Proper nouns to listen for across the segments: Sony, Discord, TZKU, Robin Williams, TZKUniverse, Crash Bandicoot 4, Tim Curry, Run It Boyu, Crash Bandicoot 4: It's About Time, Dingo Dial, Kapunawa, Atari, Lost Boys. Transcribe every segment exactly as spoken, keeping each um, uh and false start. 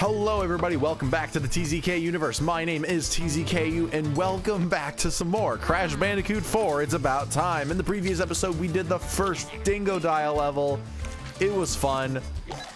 Hello everybody, welcome back to the T Z K Universe. My name is T Z K U and welcome back to some more Crash Bandicoot four. It's about time. In the previous episode we did the first Dingo Dial level. It was fun,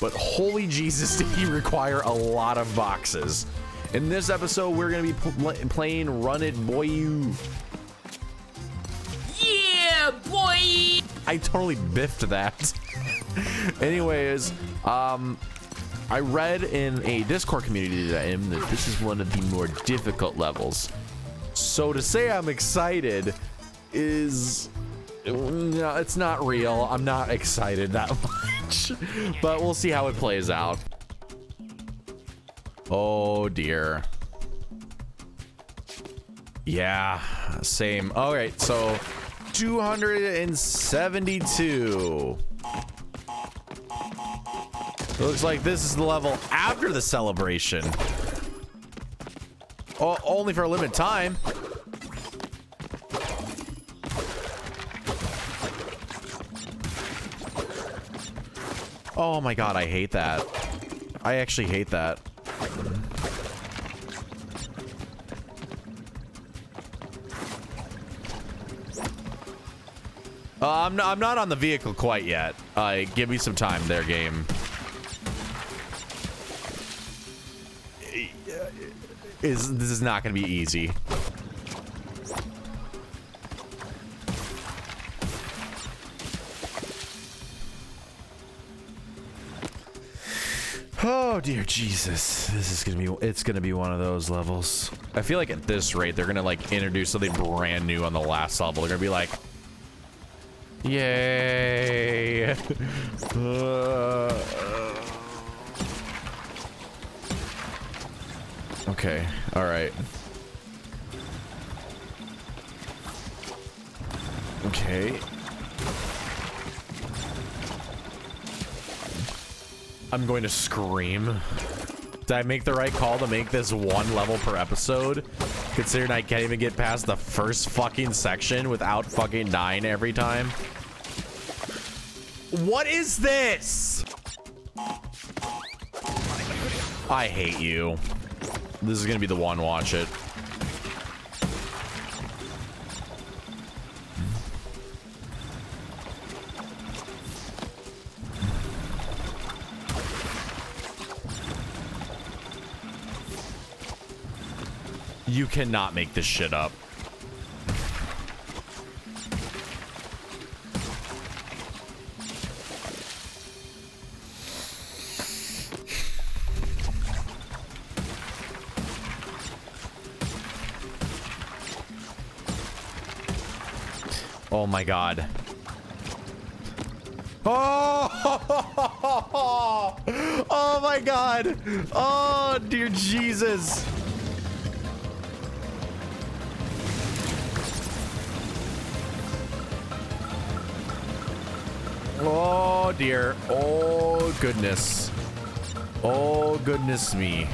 but holy Jesus did he require a lot of boxes. In this episode we're going to be pl playing Run It Boyu. Yeah, boy! I totally biffed that. Anyways, um... I read in a Discord community that I am that this is one of the more difficult levels. So to say I'm excited is, no, it's not real. I'm not excited that much, but we'll see how it plays out. Oh dear. Yeah, same. All right, so two hundred seventy-two. It looks like this is the level after the celebration. Oh, only for a limited time. Oh my god, I hate that. I actually hate that. Uh, I'm, not, I'm not on the vehicle quite yet. Uh, give me some time there, game. Is this is not going to be easy. Oh dear Jesus, this is going to be it's going to be one of those levels. I feel like at this rate they're going to like introduce something brand new on the last level. They're going to be like, yay. uh, Okay, all right. Okay. I'm going to scream. Did I make the right call to make this one level per episode? Considering I can't even get past the first fucking section without fucking dying every time. What is this? I hate you. This is gonna be the one, watch it. You cannot make this shit up. Oh my god. Oh! Oh my god. Oh dear Jesus. Oh dear. Oh goodness. Oh goodness me.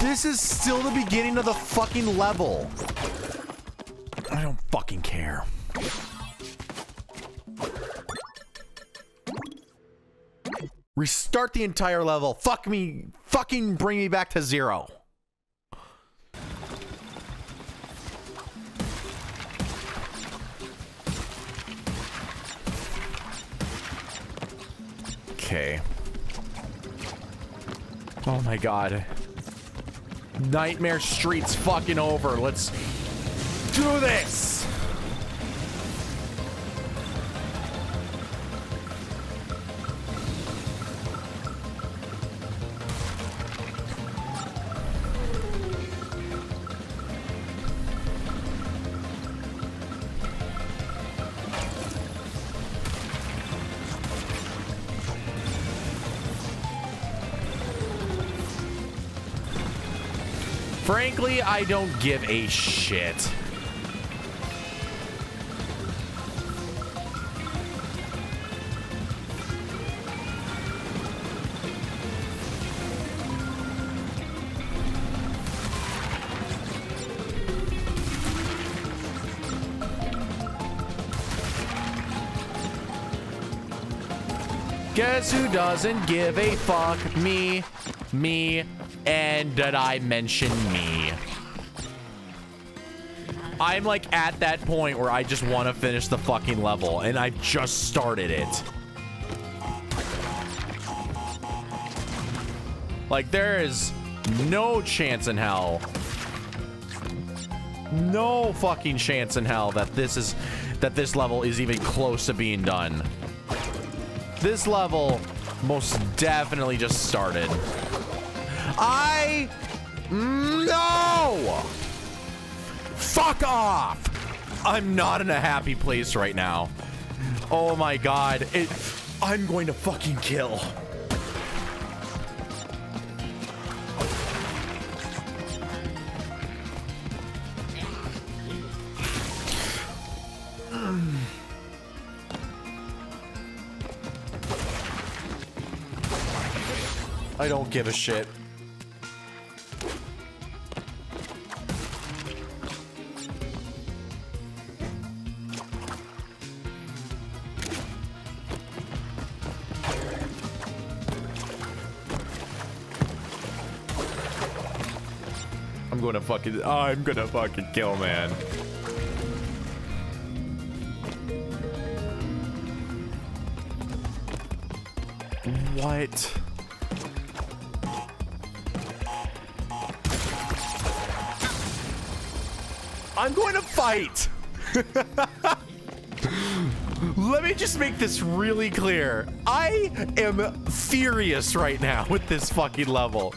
This is still the beginning of the fucking level. I don't fucking care. Restart the entire level. Fuck me. Fucking bring me back to zero. Okay. Oh my god. Nightmare Street's fucking over. Let's do this. Frankly, I don't give a shit. Guess who doesn't give a fuck? Me, me, and did I mention me? I'm like at that point where I just want to finish the fucking level, and I've just started it. Like, there is no chance in hell. No fucking chance in hell that this is, that this level is even close to being done. This level most definitely just started. I... No! Fuck off! I'm not in a happy place right now. Oh my god. It, I'm going to fucking kill. I don't give a shit. I'm gonna fucking, oh, I'm gonna fucking kill, man. What? I'm going to fight. Let me just make this really clear. I am furious right now with this fucking level.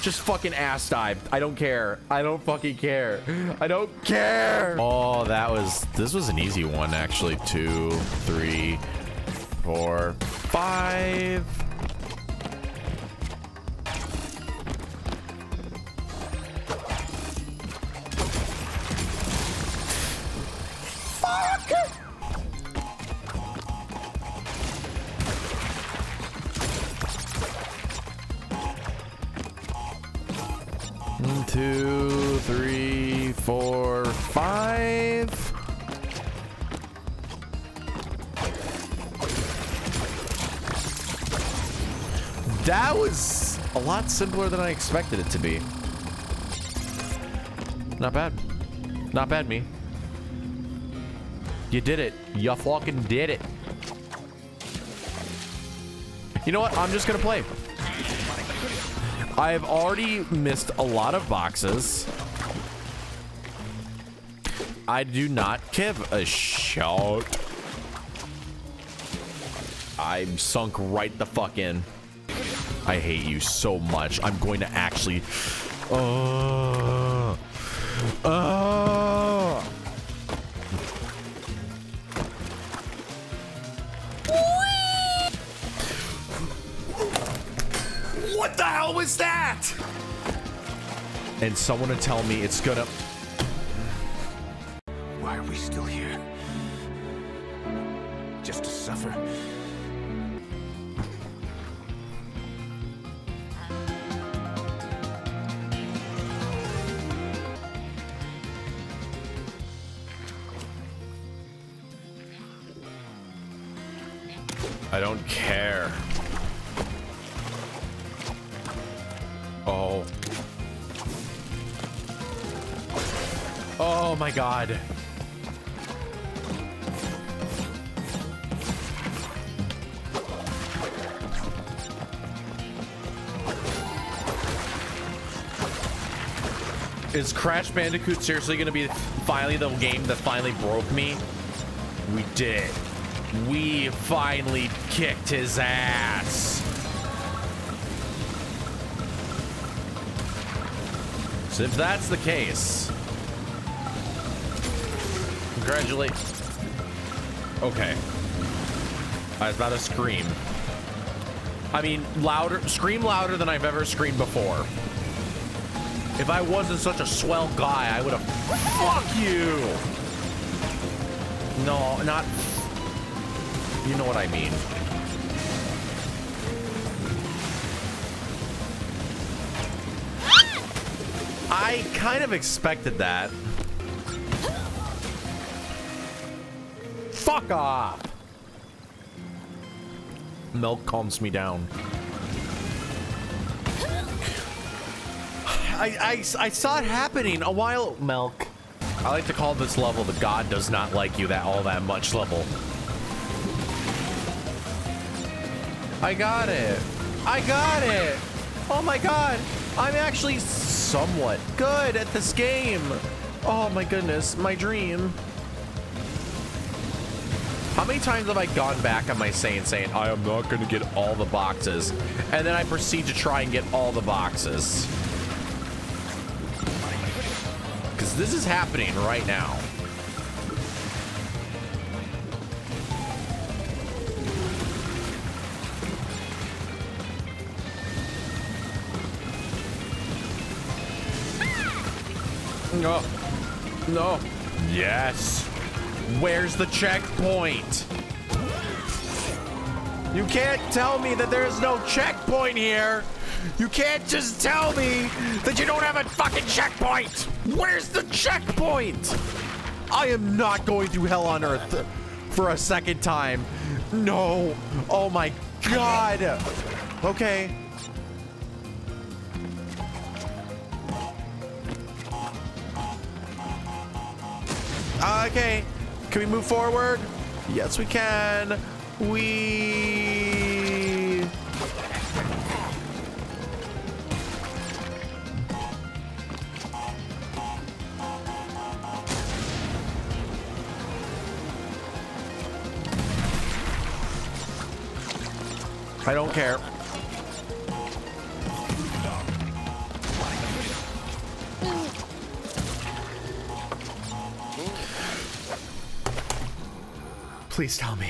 Just fucking ass dive. I don't care. I don't fucking care. I don't care. Oh, that was, this was an easy one actually. Two, three, four, five. Two, three, four, five. That was a lot simpler than I expected it to be. Not bad. Not bad, me. You did it. You fucking did it. You know what? I'm just gonna play. I've already missed a lot of boxes. I do not give a shit. I'm sunk right the fuck in. I hate you so much. I'm going to actually... Uh, uh. What the hell was that? And someone to tell me it's gonna... Why are we still here? Just to suffer. I don't care. Oh. Oh my god. Is Crash Bandicoot seriously gonna be finally the game that finally broke me? We did. We finally kicked his ass. So if that's the case, congratulate. Okay. I was about to scream. I mean, louder, scream louder than I've ever screamed before. If I wasn't such a swell guy, I would have. Fuck you! No, not. You know what I mean. I kind of expected that. Fuck off! Milk calms me down. I, I, I saw it happening a while. Milk. I like to call this level the God does not like you that all that much level. I got it. I got it. Oh my God. I'm actually somewhat good at this game. Oh my goodness. My dream. How many times have I gone back on my saying, saying, I am not going to get all the boxes. And then I proceed to try and get all the boxes. Because this is happening right now. No. No. Yes. Where's the checkpoint? You can't tell me that there's no checkpoint here. You can't just tell me that you don't have a fucking checkpoint. Where's the checkpoint? I am not going through hell on earth for a second time. No. Oh my God. Okay. Okay, can we move forward? Yes, we can. We... I don't care. Please tell me.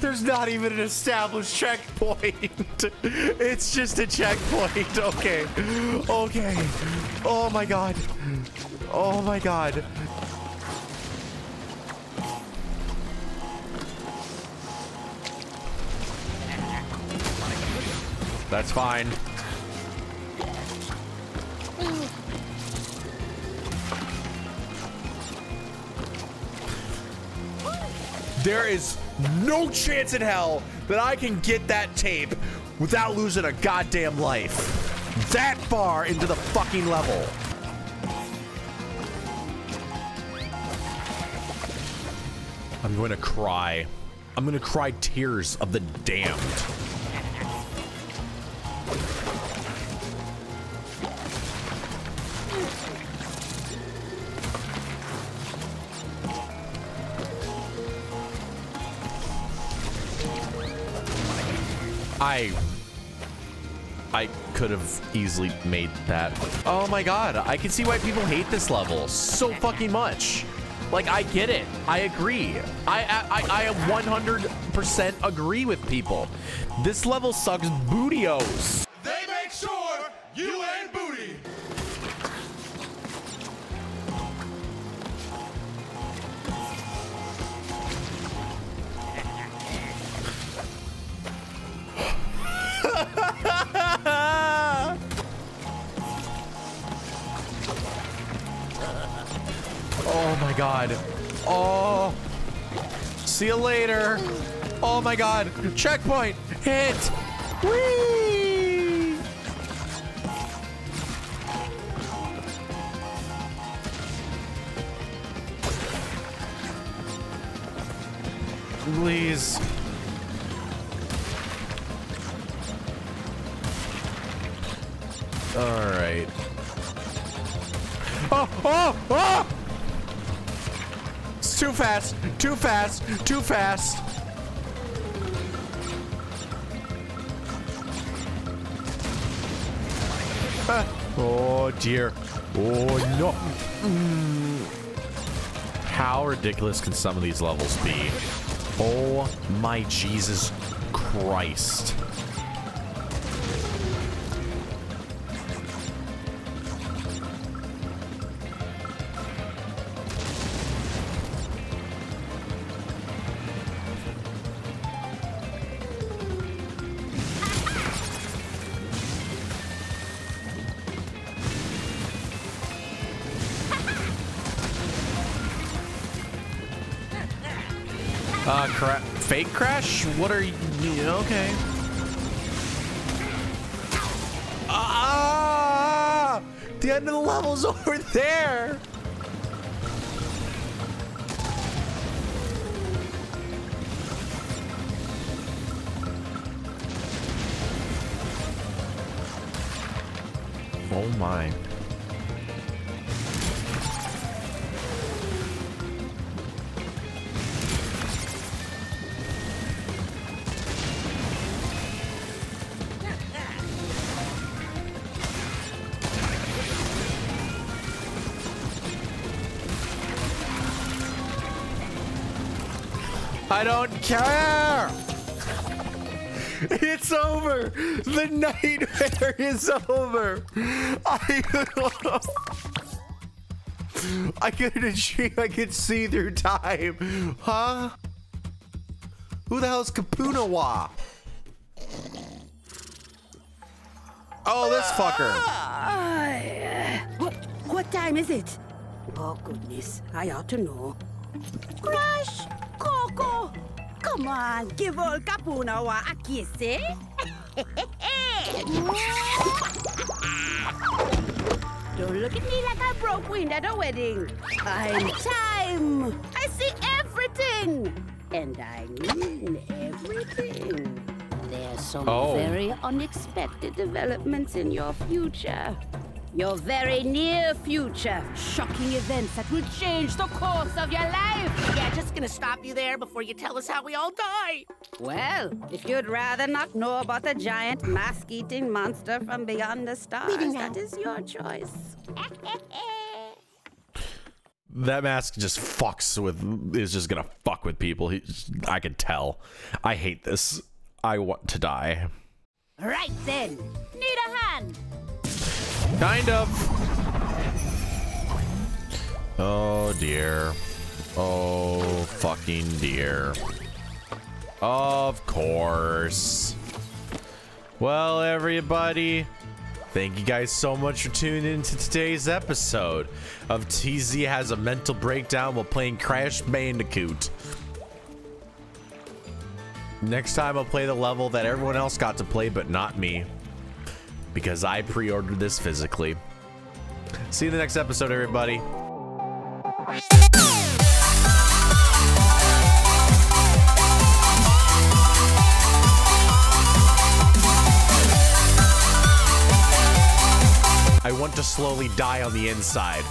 There's not even an established checkpoint. It's just a checkpoint. Okay. Okay. Oh my God. Oh my God. That's fine. There is no chance in hell that I can get that tape without losing a goddamn life. That far into the fucking level. I'm going to cry. I'm going to cry tears of the damned. I, I could have easily made that. Oh my God, I can see why people hate this level so fucking much. Like, I get it, I agree. I, I, I one hundred percent agree with people. This level sucks bootios. They make sure you ain't booty. Oh my God. Oh. See you later. Oh my God. Checkpoint. Hit. Whee. Please. All right. Oh, oh, oh! It's too fast, too fast, too fast. Ah. Oh dear. Oh no. Mm. How ridiculous can some of these levels be? Oh my Jesus Christ. Uh, cra fake crash? What are you? Okay. Ah! The end of the level's over there. Oh my. I don't care! It's over! The nightmare is over! I, I could achieve, I could see through time! Huh? Who the hell is Kapunawa? Oh, this fucker! What, what time is it? Oh, goodness, I ought to know. Crash! Coco! Come on, give old Kapunawa a kiss, eh? Don't look at me like I broke wind at a wedding. I'm time. I see everything. And I mean everything. There's some oh. very unexpected developments in your future. Your very near future. Shocking events that will change the course of your life. Yeah, just gonna stop you there before you tell us how we all die. Well, if you'd rather not know about the giant mask-eating monster from beyond the stars, that is your choice. That mask just fucks with, is just gonna fuck with people. He, I can tell. I hate this. I want to die. Right then, need a hand. Kind of. Oh dear. Oh fucking dear. Of course. Well, everybody, thank you guys so much for tuning in to today's episode of T Z Has a Mental Breakdown while playing Crash Bandicoot. Next time I'll play the level that everyone else got to play but not me, because I pre-ordered this physically. See you in the next episode, everybody. I want to slowly die on the inside.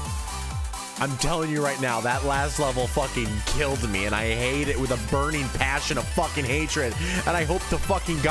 I'm telling you right now, that last level fucking killed me, and I hate it with a burning passion of fucking hatred, and I hope the fucking God